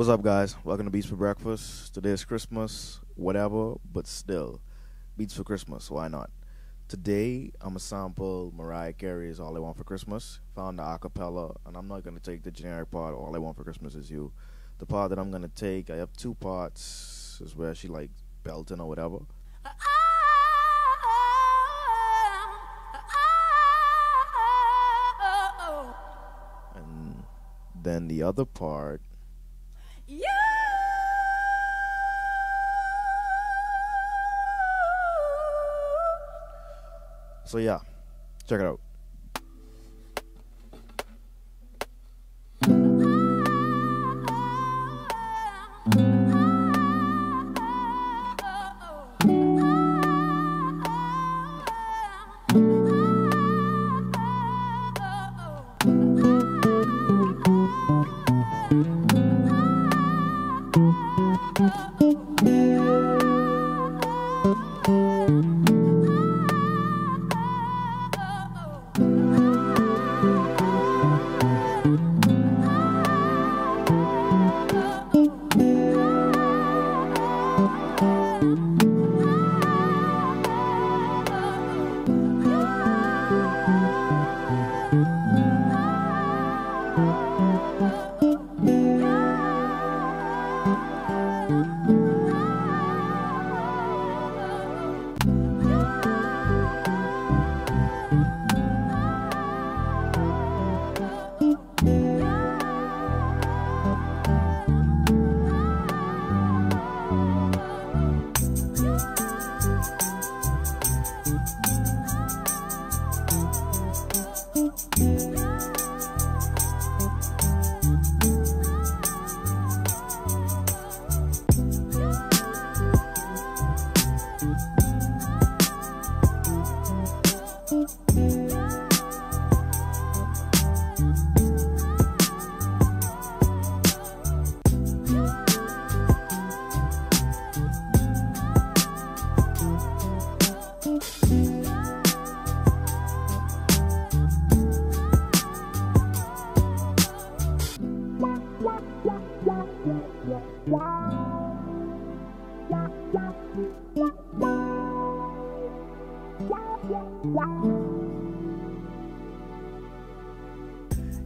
What's up, guys? Welcome to Beats for Breakfast. Today is Christmas, whatever, but still, Beats for Christmas, why not? Today, I'm gonna sample Mariah Carey's All I Want for Christmas, found the acapella, and I'm not gonna take the generic part, All I Want for Christmas is You. The part that I'm gonna take, I have two parts, is where she like belting or whatever. And then the other part, so yeah, check it out.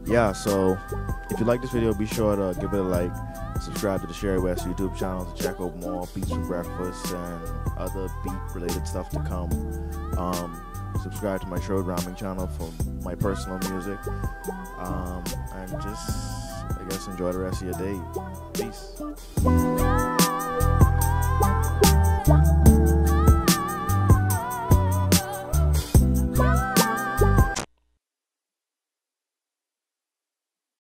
Yeah, so if you like this video, be sure to give it a like, subscribe to the Sherry West YouTube channel to check out more Beats for Breakfast and other beat related stuff to come. Subscribe to my Sherwood Rahming channel for my personal music, and just I guess enjoy the rest of your day. Peace.